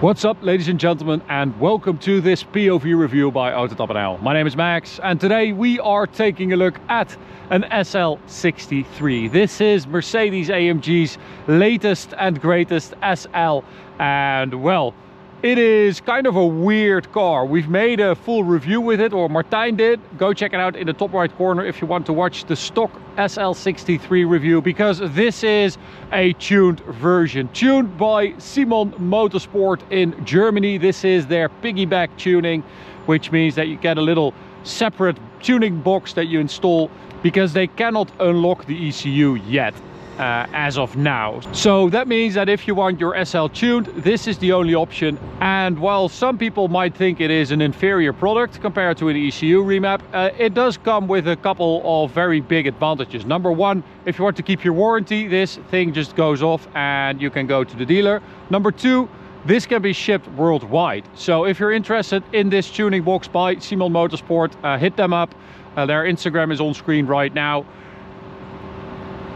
What's up, ladies and gentlemen, and welcome to this POV review by AutoTopNL. My name is Max, and today we are taking a look at an SL63. This is Mercedes-AMG's latest and greatest SL, and well, it is kind of a weird car. We've made a full review with it, or Martijn did. Go check it out in the top right corner if you want to watch the stock SL63 review, because this is a tuned version. Tuned by Simon Motorsport in Germany. This is their piggyback tuning, which means that you get a little separate tuning box that you install, because they cannot unlock the ECU yet. As of now. So that means that if you want your SL tuned, this is the only option. And while some people might think it is an inferior product compared to an ECU remap, it does come with a couple of very big advantages. Number one, if you want to keep your warranty, this thing just goes off and you can go to the dealer. Number two, this can be shipped worldwide. So if you're interested in this tuning box by Simon Motorsport, hit them up. Their Instagram is on screen right now.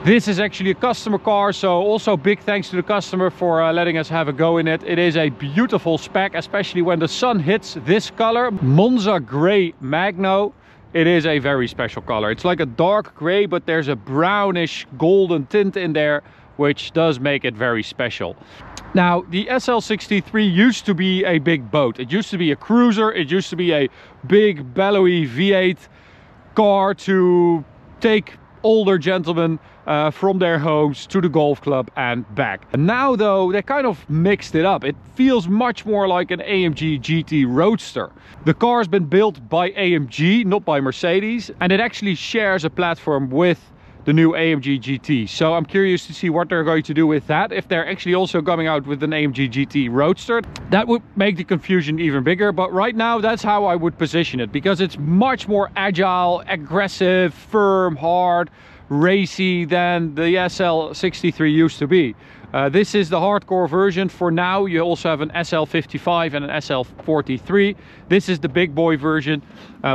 This is actually a customer car, so also big thanks to the customer for letting us have a go in it. It is a beautiful spec, especially when the sun hits this color, Monza Grey Magno. It is a very special color. It's like a dark gray, but there's a brownish golden tint in there, which does make it very special. Now, the SL63 used to be a big boat. It used to be a cruiser. It used to be a big bellowy V8 car to take older gentlemen from their homes to the golf club and back. And now though, they kind of mixed it up. It feels much more like an AMG GT Roadster. The car has been built by AMG, not by Mercedes, and it actually shares a platform with the new AMG GT. So I'm curious to see what they're going to do with that. If they're actually also coming out with an AMG GT Roadster, that would make the confusion even bigger. But right now, that's how I would position it, because it's much more agile, aggressive, firm, hard, racy than the SL63 used to be. This is the hardcore version for now. You also have an SL55 and an SL43. This is the big boy version.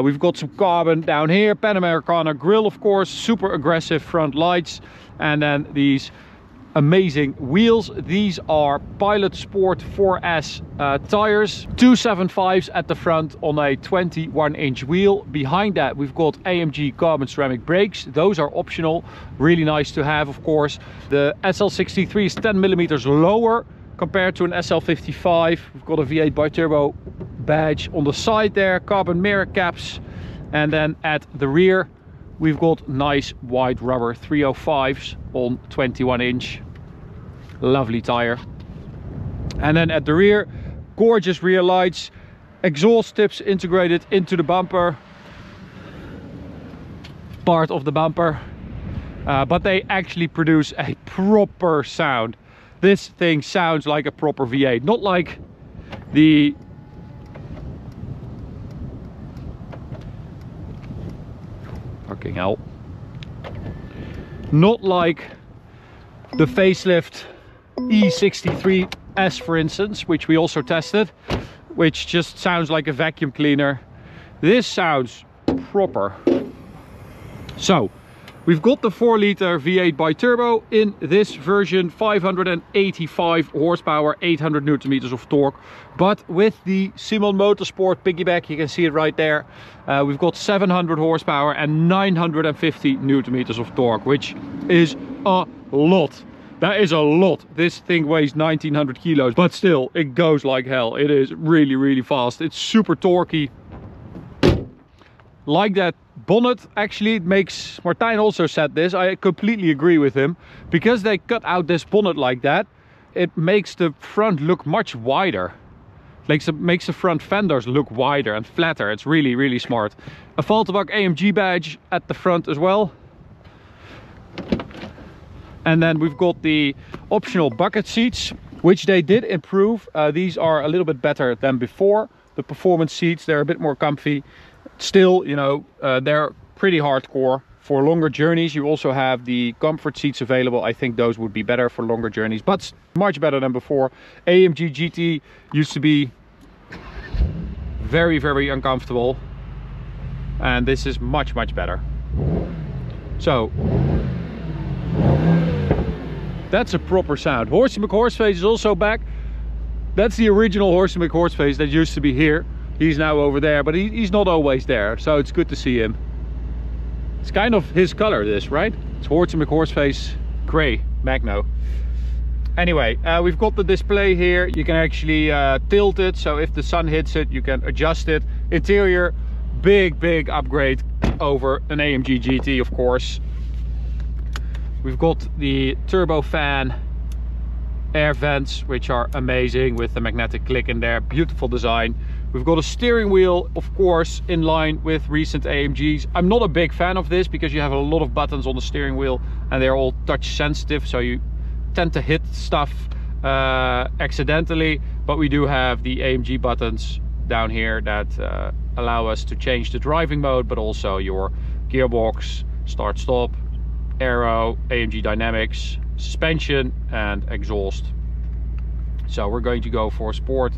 We've got some carbon down here, Panamericana grille, of course, super aggressive front lights, and then these amazing wheels. These are Pilot Sport 4S tires, 275s at the front on a 21-inch wheel. Behind that, we've got AMG carbon ceramic brakes. Those are optional, really nice to have, of course. The SL63 is 10mm lower compared to an SL55. We've got a V8 bi-turbo badge on the side there, carbon mirror caps, and then at the rear we've got nice wide rubber 305s on 21-inch. Lovely tire. And then at the rear, gorgeous rear lights, exhaust tips integrated into the bumper, part of the bumper, but they actually produce a proper sound. This thing sounds like a proper V8, not like the fucking hell, not like the facelift E63 S, for instance, which we also tested, which just sounds like a vacuum cleaner. This sounds proper. So we've got the 4-liter V8 bi-turbo in this version, 585 horsepower, 800 Nm of torque. But with the Simon Motorsport piggyback, you can see it right there, we've got 700 horsepower and 950 Nm of torque, which is a lot. That is a lot. This thing weighs 1900 kilos, but still, it goes like hell. It is really, really fast. It's super torquey. Like that bonnet, actually, it makes, Martijn also said this, I completely agree with him. Because they cut out this bonnet like that, it makes the front look much wider. Makes the front fenders look wider and flatter. It's really, really smart. A Faltenbach AMG badge at the front as well. And then we've got the optional bucket seats, which they did improve. These are a little bit better than before. The performance seats, they're a bit more comfy. Still, you know, they're pretty hardcore for longer journeys. You also have the comfort seats available. I think those would be better for longer journeys, but much better than before. AMG GT used to be very, very uncomfortable, and this is much, much better. So that's a proper sound. Horsey McHorseface is also back. That's the original Horst & McHorst face that used to be here. He's now over there, but he's not always there, so it's good to see him. It's kind of his color, this, right? It's Horst & McHorst face Grey Magno. Anyway, we've got the display here. You can actually tilt it, so if the sun hits it, you can adjust it. Interior, big upgrade over an AMG GT, of course. We've got the turbo fan air vents, which are amazing with the magnetic click in there. Beautiful design. We've got a steering wheel, of course, in line with recent AMGs. I'm not a big fan of this because you have a lot of buttons on the steering wheel and they're all touch sensitive, so you tend to hit stuff accidentally. But we do have the AMG buttons down here that allow us to change the driving mode, but also your gearbox, start stop, aero, AMG dynamics, suspension and exhaust. So we're going to go for sport,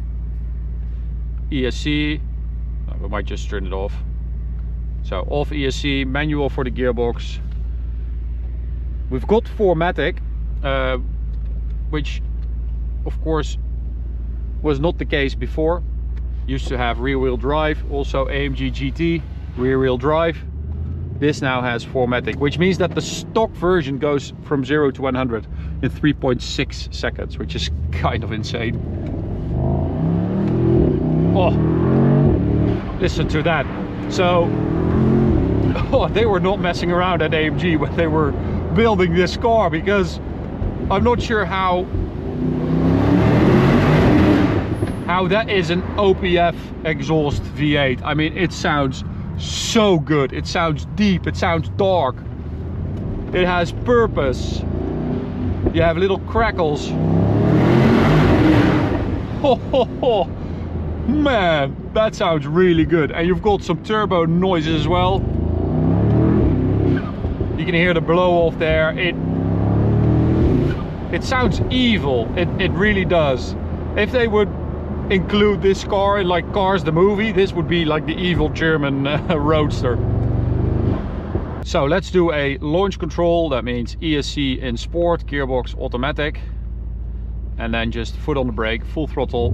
ESC. We might just turn it off. So off ESC, manual for the gearbox. We've got 4Matic, which of course was not the case before. Used to have rear wheel drive, also AMG GT rear wheel drive. This now has 4Matic, which means that the stock version goes from 0 to 100 in 3.6 seconds, which is kind of insane. Oh, listen to that. So, oh, they were not messing around at AMG when they were building this car, because I'm not sure how that is an OPF exhaust V8. I mean, it sounds so good. It sounds deep, it sounds dark, it has purpose. You have little crackles. Ho, ho, ho. Man, that sounds really good. And you've got some turbo noises as well. You can hear the blow off there. It sounds evil. It really does. If they would include this car in like Cars the movie, this would be like the evil German roadster. So let's do a launch control. That means ESC in sport, gearbox automatic, and then just foot on the brake, full throttle,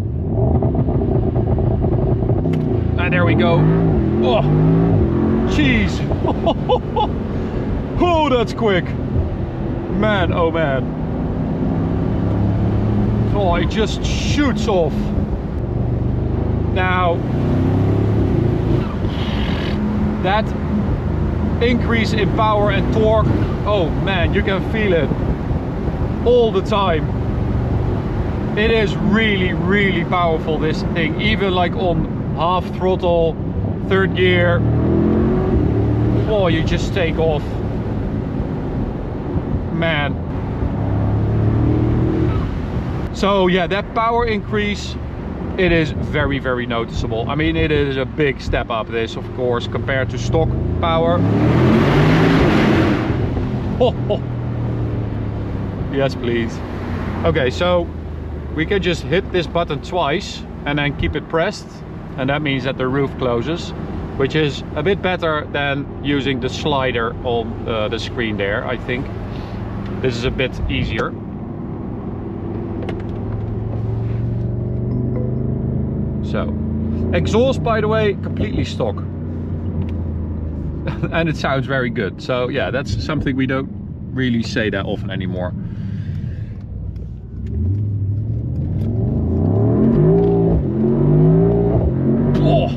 and there we go. Oh jeez. Oh, that's quick, man. Oh man. Oh, it just shoots off. Now, that increase in power and torque, oh man, you can feel it all the time. It is really powerful, this thing, even like on half throttle, third gear. Oh, you just take off. Man. So yeah, that power increase, it is very noticeable. I mean, it is a big step up, this, of course, compared to stock power. Ho, ho. Yes, please. Okay, so we can just hit this button twice and then keep it pressed, and that means that the roof closes, which is a bit better than using the slider on the screen there. I think this is a bit easier. So, exhaust, by the way, completely stock. And it sounds very good. So yeah, that's something we don't really say that often anymore. Oh.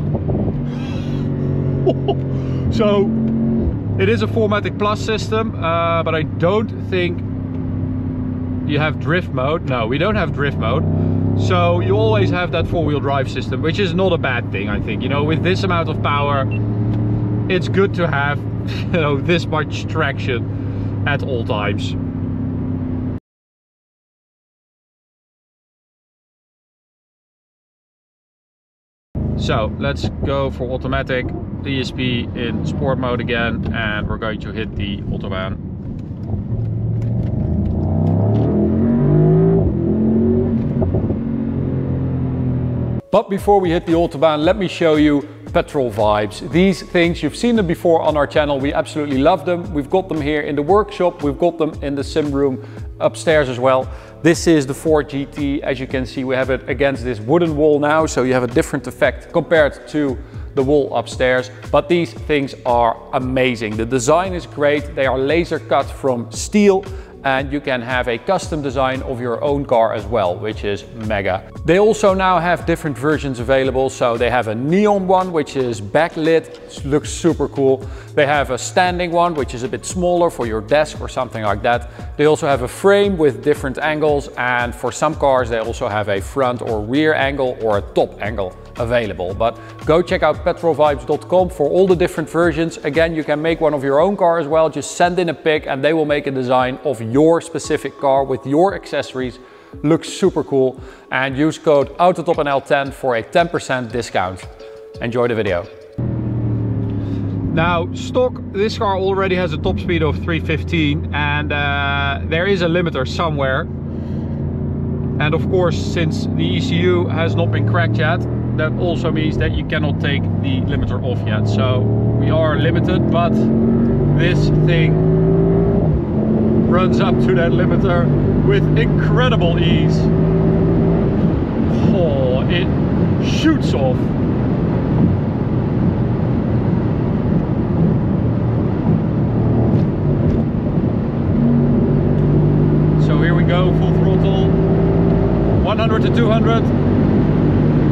So, it is a 4Matic Plus system, but I don't think you have drift mode. No, we don't have drift mode. So you always have that four-wheel drive system, which is not a bad thing, I think. You know, with this amount of power, it's good to have, you know, this much traction at all times. So let's go for automatic, ESP in sport mode again, and we're going to hit the AutoBahn. But before we hit the AutoBahn, let me show you PetrolVibes. These things, you've seen them before on our channel. We absolutely love them. We've got them here in the workshop. We've got them in the sim room. upstairs as well. This is the Ford GT. As you can see, we have it against this wooden wall now, so you have a different effect compared to the wall upstairs. But these things are amazing. The design is great. They are laser cut from steel, and you can have a custom design of your own car as well, which is mega. They also now have different versions available. So they have a neon one, which is backlit, looks super cool. They have a standing one, which is a bit smaller for your desk or something like that. They also have a frame with different angles. And for some cars, they also have a front or rear angle or a top angle available. But go check out PetrolVibes.com for all the different versions. Again, you can make one of your own car as well. Just send in a pic and they will make a design of your specific car with your accessories. Looks super cool. And use code AutoTopNL10 for a 10% discount. Enjoy the video. Now, stock, this car already has a top speed of 315, and there is a limiter somewhere. And of course, since the ECU has not been cracked yet, that also means that you cannot take the limiter off yet. So we are limited, but this thing runs up to that limiter with incredible ease. Oh, it shoots off. So here we go, full throttle, 100 to 200,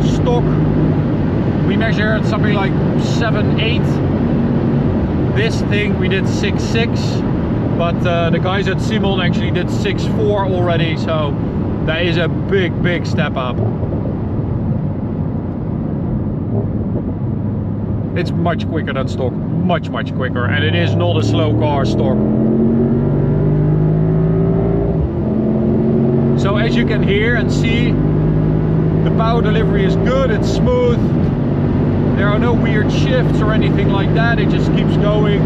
stock. We measured something like 7.8. This thing we did 6.6. But the guys at Simon actually did 6.4 already, so that is a big step up. It's much quicker than stock, much quicker, and it is not a slow car, stock. So as you can hear and see, the power delivery is good, it's smooth. There are no weird shifts or anything like that, it just keeps going.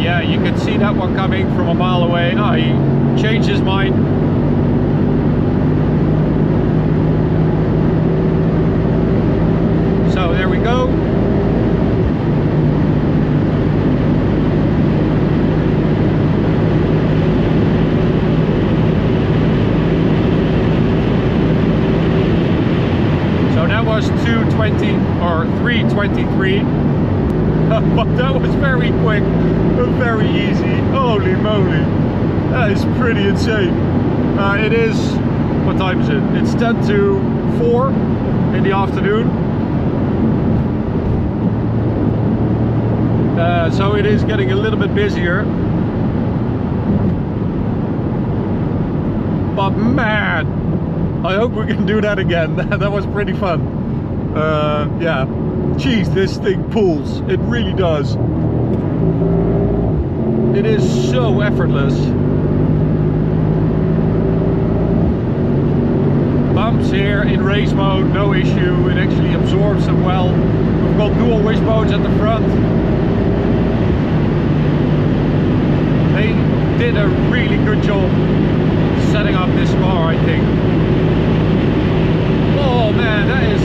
Yeah, you can see that one coming from a mile away. Oh, he changed his mind. So there we go. So that was 220 or 323. But that was very quick and very easy. Holy moly, that is pretty insane. It is, what time is it? It's 10 to 4 in the afternoon. So it is getting a little bit busier. But man, I hope we can do that again. That was pretty fun. Yeah. Jeez, this thing pulls. It really does. It is so effortless. Bumps here in race mode, no issue. It actually absorbs them well. We've got dual wishbones at the front. They did a really good job setting up this car, I think. Oh man, that is...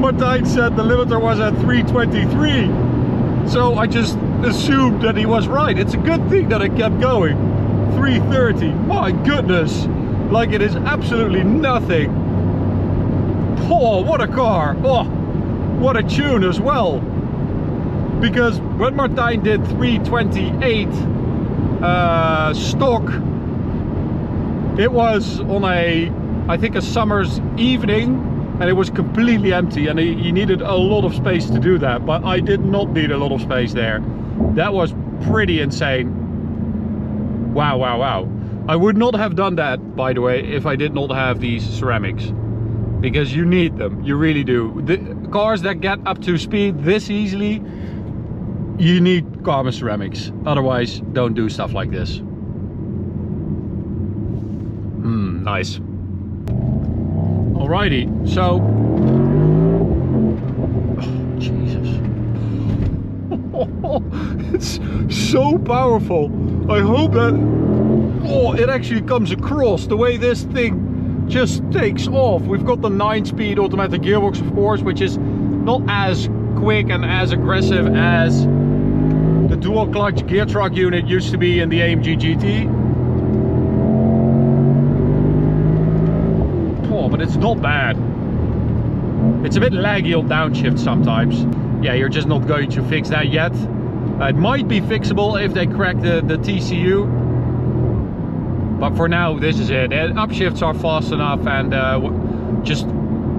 Martijn said the limiter was at 323, so I just assumed that he was right. It's a good thing that it kept going. 330, my goodness, like it is absolutely nothing. Oh, what a car. Oh, what a tune as well, because when Martijn did 328 stock, it was on a, I think, a summer's evening. And it was completely empty, and he needed a lot of space to do that, but I did not need a lot of space there. That was pretty insane. Wow, wow, wow. I would not have done that, by the way, if I did not have these ceramics, because you need them, you really do. The cars that get up to speed this easily, you need carbon ceramics. Otherwise, don't do stuff like this. Nice. Alrighty, so, oh, Jesus, it's so powerful. I hope that oh, it actually comes across the way this thing just takes off. We've got the 9-speed automatic gearbox, of course, which is not as quick and as aggressive as the dual clutch gear truck unit used to be in the AMG GT. Oh, but it's not bad. It's a bit laggy on downshift sometimes. Yeah, you're just not going to fix that yet. It might be fixable if they crack the TCU. But for now, this is it. And upshifts are fast enough, and just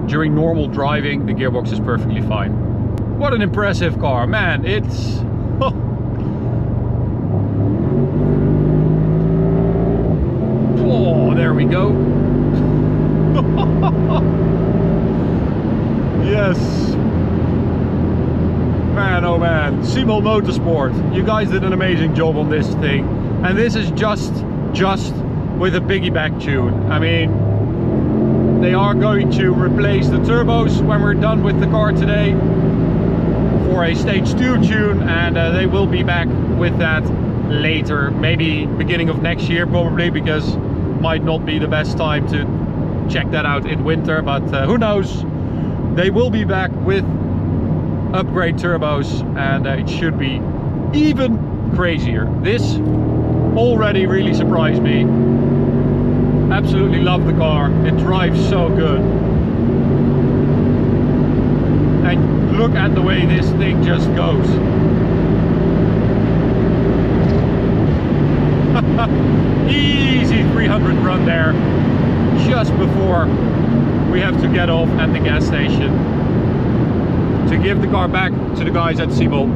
during normal driving, the gearbox is perfectly fine. What an impressive car, man. It's... oh, there we go. Yes. Man, oh man, Simon Motorsport, you guys did an amazing job on this thing. And this is just with a piggyback tune. I mean, they are going to replace the turbos when we're done with the car today for a stage 2 tune, and they will be back with that later, maybe beginning of next year probably, because might not be the best time to check that out in winter, but who knows. They will be back with upgrade turbos, and it should be even crazier. This already really surprised me. Absolutely love the car. It drives so good. And look at the way this thing just goes. Easy 300 run there, just before we have to get off at the gas station to give the car back to the guys at Simon.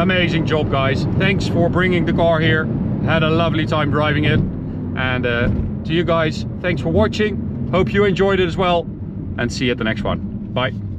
Amazing job, guys. Thanks for bringing the car here. Had a lovely time driving it. And to you guys, thanks for watching. Hope you enjoyed it as well. And see you at the next one. Bye.